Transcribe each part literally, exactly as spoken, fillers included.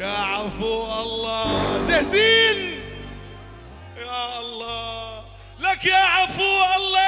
يا عفو الله جاهزين يا الله لك يا عفو الله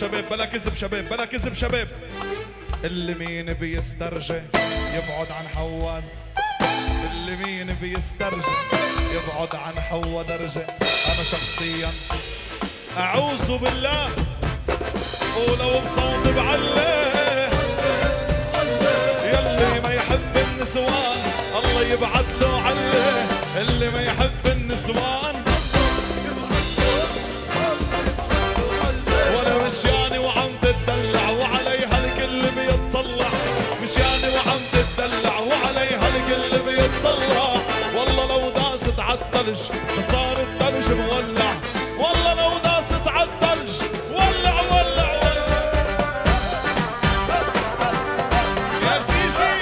شباب بلا كذب شباب بلا كذب شباب اللي مين بيسترجع يبعد عن حوا اللي مين بيسترجع يبعد عن حوا درجة أنا شخصيا أعوذ بالله ولو بصوت بعله يلي ما يحب النسوان الله يبعد له عله اللي ما يحب النسوان فصار الثلج مولع والله لو داست على الثلج ولع ولع ولع يا شيشي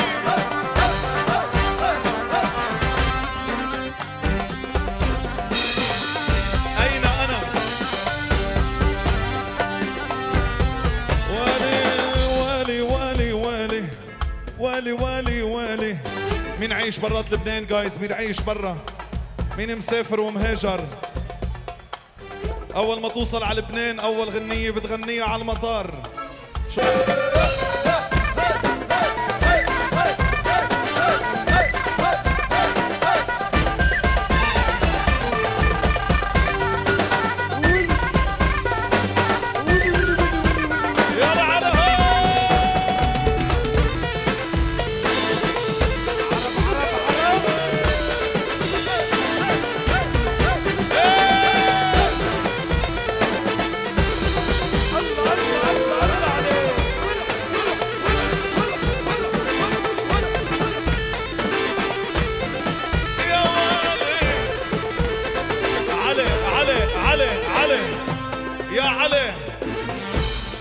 أين أنا والي والي والي والي والي والي مين عايش برات لبنان جايز مين عايش برا مين مسافر ومهاجر أول ما توصل على لبنان أول غنية بتغنيها على المطار شو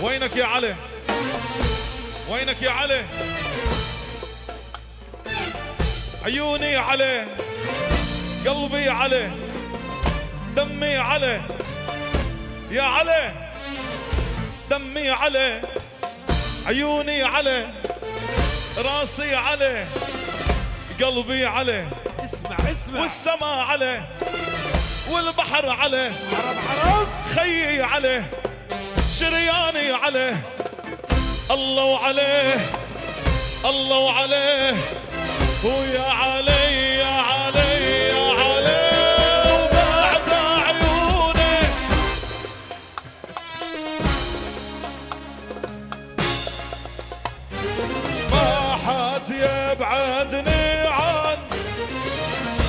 وينك يا علي؟ وينك يا علي؟ عيوني علي قلبي علي دمي علي يا علي دمي علي عيوني علي راسي علي قلبي علي اسمع اسمع والسماء علي والبحر علي عرب عرب خيي علي شرياني عليه الله وعليه الله وعليه ويا علي يا علي يا علي وبعد عيوني ما حد يبعدني عن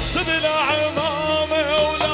سبيل عمامي ولا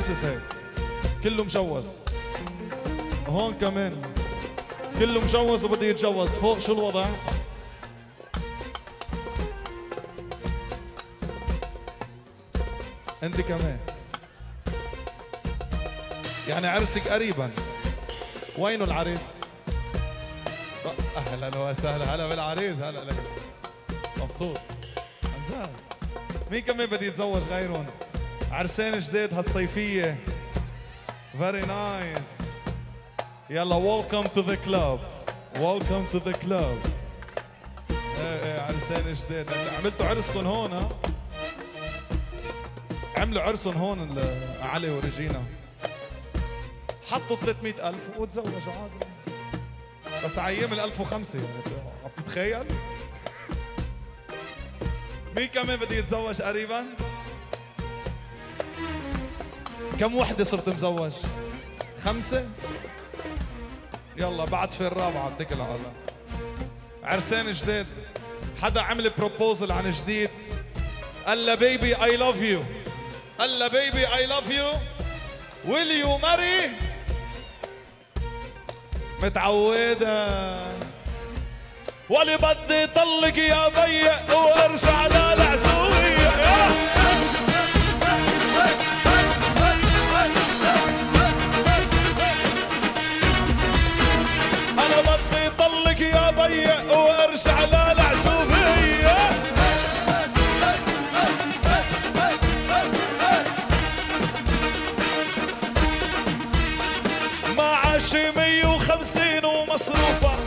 حاسس هيك كله مجوز، هون كمان كله مجوز وبده يتجوز. فوق شو الوضع؟ انت كمان يعني عرسك قريبا، وينه العريس؟ اهلا وسهلا، هلا بالعريس، هلا لك، مبسوط عن جد. مين كمان بدي يتزوج غيرهم؟ عرسان جداد هالصيفيه. فيري نايس. يلا ويلكم تو ذا كلاب، ويلكم تو ذا كلاب. ايه ايه عرسان جداد، عملتوا عرسكم هون؟ ها؟ عملوا عرسهم هون علي وريجينا. حطوا ثلاثمئة ألف وتزوجوا عادي. بس على ايام ال ألف وخمسة يعني عم تتخيل؟ مين كمان بده يتزوج قريبا؟ كم وحده صرت مزوج؟ خمسه؟ يلا بعد في الرابعه اتكل على الله. عرسان جديد، حدا عمل بروبوزل عن جديد، قال له بيبي اي لاف يو، قال له بيبي اي لاف يو ويل يو ماري؟ متعوده ولي بدي طلق يا بي وارجع للعزوية. أنا بدي طلق يا بي وارجع للعزوية. ما عاشي مية وخمسين ومصروفة.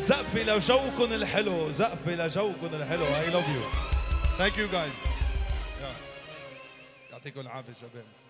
زقفي لجوكن الحلو، زقفي لجوكن الحلو. I love you. Thank you guys. يعطيكم العافية شباب.